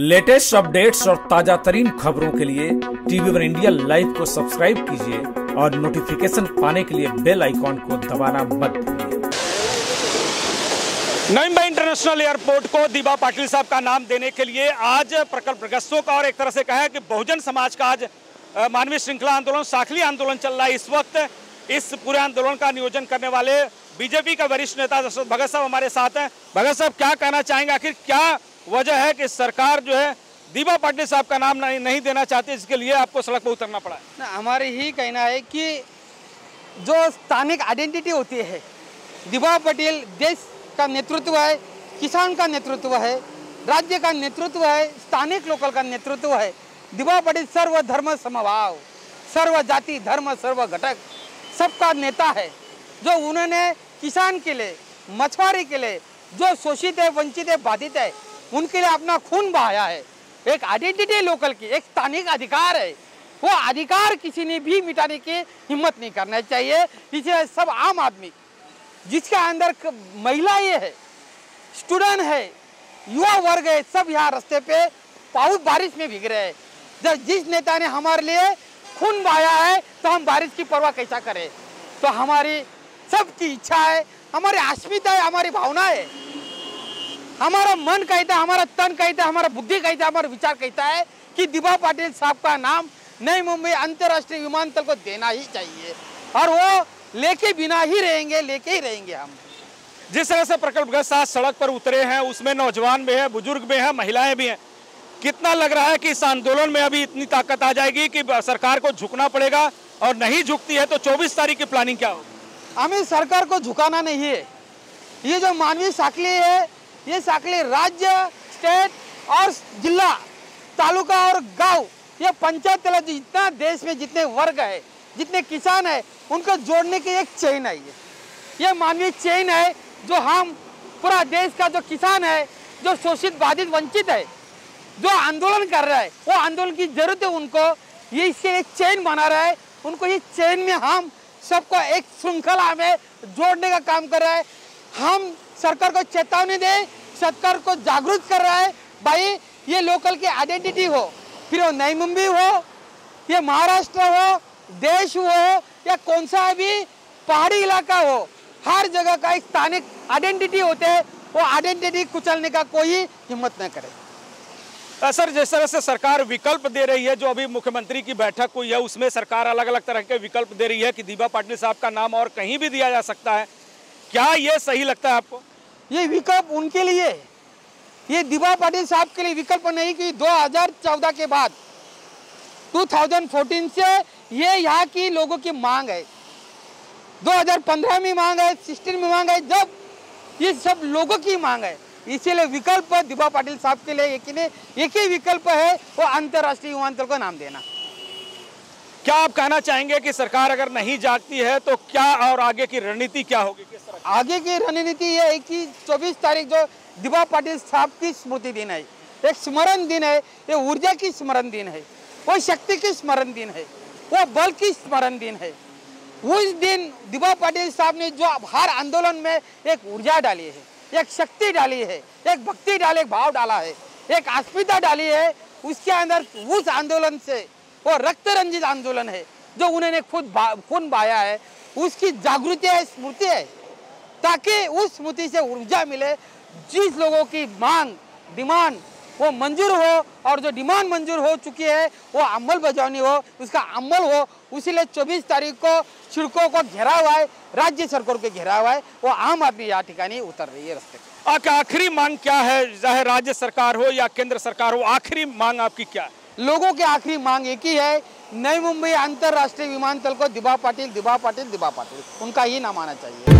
Latest updates और ताजा तरीन खबरों के लिए TV इंडिया लाइव को सब्सक्राइब कीजिए और नोटिफिकेशन पाने के लिए बेल आइकॉन को दबाना मत भूलिए। नवी मुंबई इंटरनेशनल एयरपोर्ट को दीपा पाटिल साहब का नाम देने के लिए आज प्रकल्पग्रस्तों का और एक तरह से कहा है कि बहुजन समाज का आज मानवीय श्रृंखला आंदोलन, सांखली आंदोलन चल रहा है। इस वक्त इस पूरे आंदोलन का नियोजन करने वाले बीजेपी का वरिष्ठ नेता दशरथ भगत साहब हमारे साथ हैं। भगत साहब, क्या कहना चाहेंगे, आखिर क्या वजह है कि सरकार जो है दीपा पाटिल साहब का नाम नहीं देना चाहती, इसके लिए आपको सड़क पर उतरना पड़ा है? हमारे ही कहना है कि जो स्थानिक आइडेंटिटी होती है, दीपा पाटिल देश का नेतृत्व है, किसान का नेतृत्व है, राज्य का नेतृत्व है, स्थानिक लोकल का नेतृत्व है। दीपा पाटिल सर्व धर्म समभाव, सर्व जाति धर्म सर्व घटक सबका नेता है। जो उन्होंने किसान के लिए, मछुआरे के लिए, जो शोषित है, वंचित है, बाधित है, उनके लिए अपना खून बहाया है। एक आइडेंटिटी लोकल की, एक स्थानिक अधिकार है, वो अधिकार किसी ने भी मिटाने की हिम्मत नहीं करना चाहिए। इसलिए सब आम आदमी जिसके अंदर महिला ये है, स्टूडेंट है, युवा वर्ग है, सब यहाँ रास्ते पे पाउस बारिश में भीग रहे हैं। जब जिस नेता ने हमारे लिए खून बहाया है तो हम बारिश की परवाह कैसा करें? तो हमारी सबकी इच्छा है, हमारी अस्मिता है, हमारी भावना है, हमारा मन कहता है, हमारा तन कहता है, हमारा बुद्धि कहता है, हमारा विचार कहता है कि दीपा पाटिल साहब का नाम नई मुंबई अंतर्राष्ट्रीय विमानतल को देना ही चाहिए और वो लेके बिना ही रहेंगे, लेके ही रहेंगे हम। जिस तरह से प्रकल्पग्रस्त आज सड़क पर उतरे हैं उसमें नौजवान भी हैं, बुजुर्ग भी हैं, महिलाएं भी हैं। कितना लग रहा है कि इस आंदोलन में अभी इतनी ताकत आ जाएगी कि सरकार को झुकना पड़ेगा, और नहीं झुकती है तो 24 तारीख की प्लानिंग क्या होगी? हमें सरकार को झुकाना नहीं है। ये जो मानवीय सांखली है, ये सांखली राज्य, स्टेट और जिला, तालुका और गांव, ये पंचायत तला जितना देश में जितने वर्ग है, जितने किसान है, उनको जोड़ने की एक चेन है। ये मानवीय चेन है जो हम पूरा देश का जो किसान है, जो शोषित बाधित वंचित है, जो आंदोलन कर रहा है, वो आंदोलन की जरूरत है उनको। ये इसके एक चेन बना रहा है उनको। ये चेन में हम सबको एक श्रृंखला में जोड़ने का काम कर रहा है। हम सरकार को चेतावनी दे, सरकार को जागरूक कर रहा है, भाई ये लोकल की आइडेंटिटी हो, फिर वो नई मुंबई हो, ये महाराष्ट्र हो, देश हो, या कौन सा भी पहाड़ी इलाका हो, हर जगह का एक स्थानिक आइडेंटिटी होते हैं। वो आइडेंटिटी कुचलने का कोई हिम्मत न करे। सर, जिस तरह से सरकार विकल्प दे रही है, जो अभी मुख्यमंत्री की बैठक हुई है उसमें सरकार अलग अलग तरह के विकल्प दे रही है कि दीपा पाटिल साहब का नाम और कहीं भी दिया जा सकता है, क्या ये सही लगता है आपको? ये विकल्प उनके लिए, ये दीपा पाटिल साहब के लिए विकल्प नहीं कि 2014 के बाद 2014 से ये यहाँ की लोगों की मांग है, 2015 में मांग है, 16 में मांग है, जब ये सब लोगों की मांग है। इसीलिए विकल्प दीपा पाटिल साहब के लिए एक ही विकल्प है, वो अंतर्राष्ट्रीय विमानतल को नाम देना। क्या आप कहना चाहेंगे कि सरकार अगर नहीं जागती है तो क्या और आगे की रणनीति क्या होगी? आगे की रणनीति ये है कि 24 तारीख जो दीपा पाटिल साहब की स्मृति दिन है, एक स्मरण दिन है, ये ऊर्जा की स्मरण दिन है, वो शक्ति की स्मरण दिन है, वो बल की स्मरण दिन है। उस दिन दीपा पाटिल साहब ने जो हर आंदोलन में एक ऊर्जा डाली है, एक शक्ति डाली है, एक भक्ति डाली, एक भाव डाला है, एक अस्मिता डाली है, उसके अंदर उस आंदोलन से, वो रक्त रंजित आंदोलन है जो उन्होंने खुद खून बहाया है, उसकी जागृति है, स्मृति है, ताकि उस स्मृति से ऊर्जा मिले। जिस लोगों की मांग, डिमांड वो मंजूर हो, और जो डिमांड मंजूर हो चुकी है वो अमल बजावनी हो, उसका अमल हो। उसीलिए 24 तारीख को सड़कों को घेरा हुआ है, राज्य सरकार को घेरा हुआ है, वो आम आदमी यहाँ ठिकानी उतर रही है रास्ते। आखिरी मांग क्या है, चाहे राज्य सरकार हो या केंद्र सरकार हो, आखिरी मांग आपकी क्या है? लोगों की आखिरी मांग एक ही है, नई मुंबई अंतर्राष्ट्रीय विमानतल को दीपा पाटिल, दीपा पाटिल, दीपा पाटिल उनका ही नाम आना चाहिए।